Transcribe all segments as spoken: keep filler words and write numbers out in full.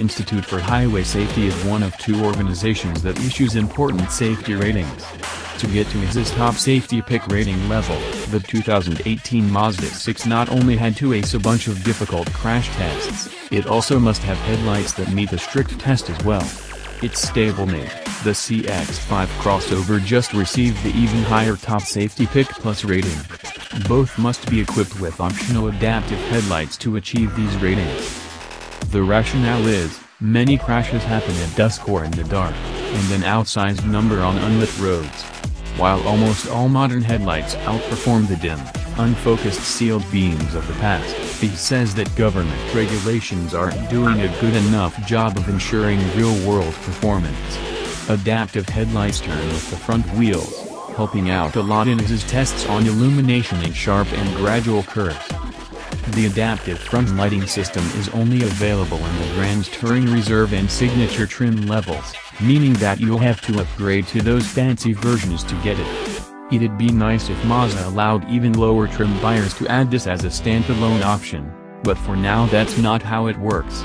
Institute for Highway Safety is one of two organizations that issues important safety ratings. To get to his top safety pick rating level, the two thousand eighteen Mazda six not only had to ace a bunch of difficult crash tests, it also must have headlights that meet the strict test as well. Its stablemate, the C X five crossover, just received the even higher top safety pick plus rating. Both must be equipped with optional adaptive headlights to achieve these ratings. The rationale is, many crashes happen at dusk or in the dark, and an outsized number on unlit roads. While almost all modern headlights outperform the dim, unfocused sealed beams of the past, he says that government regulations aren't doing a good enough job of ensuring real-world performance. Adaptive headlights turn with the front wheels, helping out a lot in his tests on illumination in sharp and gradual curves. The adaptive front lighting system is only available in the Grand Touring Reserve and Signature trim levels, meaning that you'll have to upgrade to those fancy versions to get it. It'd be nice if Mazda allowed even lower trim buyers to add this as a standalone option, but for now that's not how it works.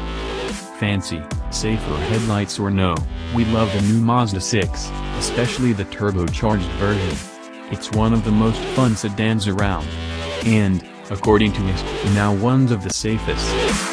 Fancy, safer headlights or no, we love the new Mazda six, especially the turbocharged version. It's one of the most fun sedans around. And, according to him, now one's of the safest.